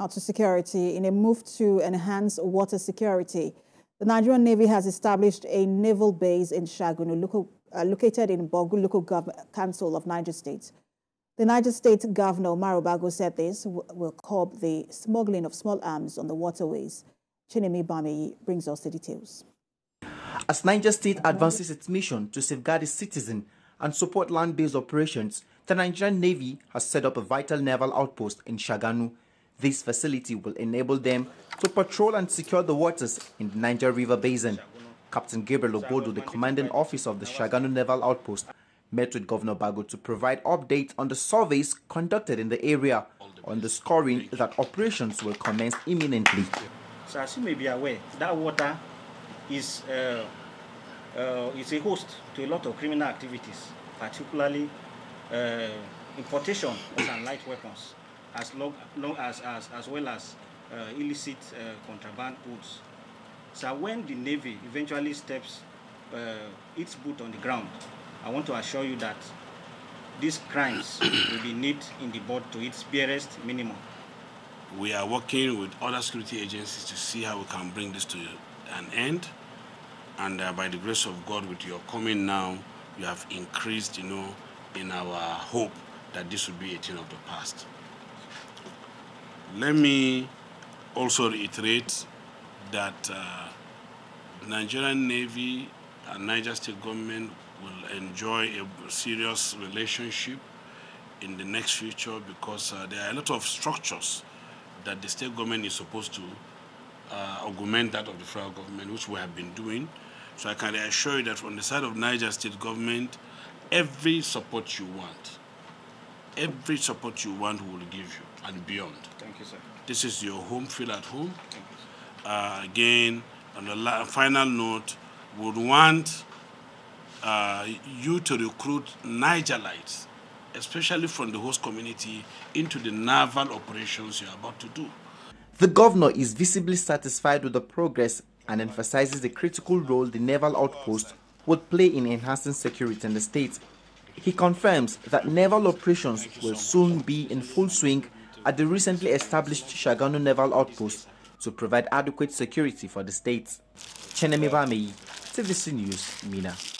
Now to security. In a move to enhance water security, the Nigerian Navy has established a naval base in Shagunu, located in Borgu Local Council of Niger State. The Niger State Governor Umaru Bago said this will curb the smuggling of small arms on the waterways. Chinemi Bami brings us the details. As Niger State advances its mission to safeguard its citizens and support land-based operations, the Nigerian Navy has set up a vital naval outpost in Shagunu. This facility will enable them to patrol and secure the waters in the Niger River Basin. Captain Gabriel Obodo, the commanding officer of the Shagunu Naval Outpost, met with Governor Bago to provide updates on the surveys conducted in the area, underscoring that operations will commence imminently. So as you may be aware, that water is a host to a lot of criminal activities, particularly importation and light weapons, as well as illicit contraband goods. So when the Navy eventually steps its boot on the ground, I want to assure you that these crimes will be nipped in the bud to its barest minimum. We are working with other security agencies to see how we can bring this to an end. And by the grace of God, with your coming now, you have increased, in our hope that this will be a thing of the past. Let me also reiterate that the Nigerian Navy and Niger State government will enjoy a serious relationship in the next future, because there are a lot of structures that the state government is supposed to augment that of the federal government, which we have been doing. So I can assure you that from the side of Niger State government, every support you want will give you, and beyond. Thank you, sir. This is your home, feel at home. Thank you, sir. Again, on the final note, would want you to recruit Nigerites, especially from the host community, into the naval operations you're about to do. The governor is visibly satisfied with the progress and emphasizes the critical role the naval outpost would play in enhancing security in the state. He confirms that naval operations will soon be in full swing at the recently established Shagunu Naval Outpost to provide adequate security for the state. Chinemi Bameyi, TVC News, Mina.